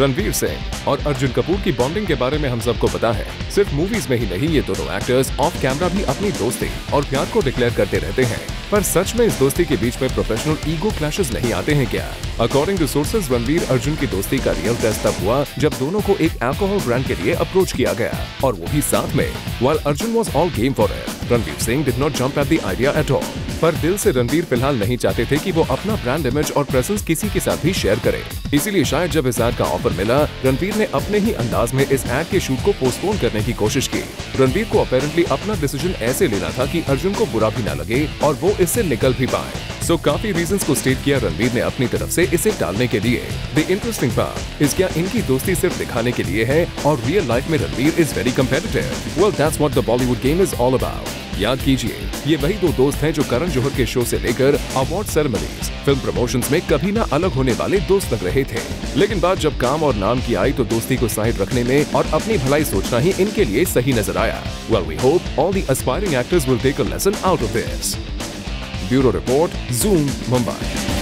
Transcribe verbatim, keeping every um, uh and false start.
रणवीर सिंह और अर्जुन कपूर की बॉन्डिंग के बारे में हम सबको पता है। सिर्फ मूवीज में ही नहीं, ये दोनों एक्टर्स ऑफ कैमरा भी अपनी दोस्ती और प्यार को डिक्लेयर करते रहते हैं। पर सच में इस दोस्ती के बीच में प्रोफेशनल ईगो क्लैशेस नहीं आते हैं क्या? According to sources, Ranveer Arjun की दोस्ती का रियल टेस्ट तब हुआ जब दोनों को एक अल्कोहल ब्रांड के लिए अप्रोच किया गया, और वो भी साथ में। While Arjun was all game for it, Ranveer Singh did not jump at the idea at all. पर दिल से रणवीर फिलहाल नहीं चाहते थे कि वो अपना ब्रांड इमेज और प्रेजेंस किसी के साथ भी शेयर करे। इसीलिए शायद जब इस एड का ऑफर मिला, रणवीर ने अपने ही अंदाज में इस एड के शूट को पोस्टपोन करने की कोशिश की। रणवीर को अपैरेंटली अपना डिसीजन ऐसे लेना था कि अर्जुन को बुरा भी ना लगे और वो इससे निकल भी पाए। सो काफी रीजंस को स्टेट किया रणवीर ने अपनी तरफ से इसे टालने के लिए। द इंटरेस्टिंग पार्ट इज, क्या इनकी दोस्ती सिर्फ दिखाने के लिए है और रियल लाइफ में Ranveer is very competitive? Well that's what the Bollywood game is all about. याद कीजिए, ये वही दो दोस्त हैं जो करण जोहर के शो से लेकर अवार्ड सेरेमनीज, फिल्म प्रमोशंस में कभी ना अलग होने वाले दोस्त लग रहे थे। लेकिन बात जब काम और नाम की आई तो दोस्ती को साइड रखने में और अपनी भलाई सोचना ही इनके लिए सही नजर आया। Well we hope all the aspiring actors will take a lesson out of this. Bureau report, Zoom, Mumbai.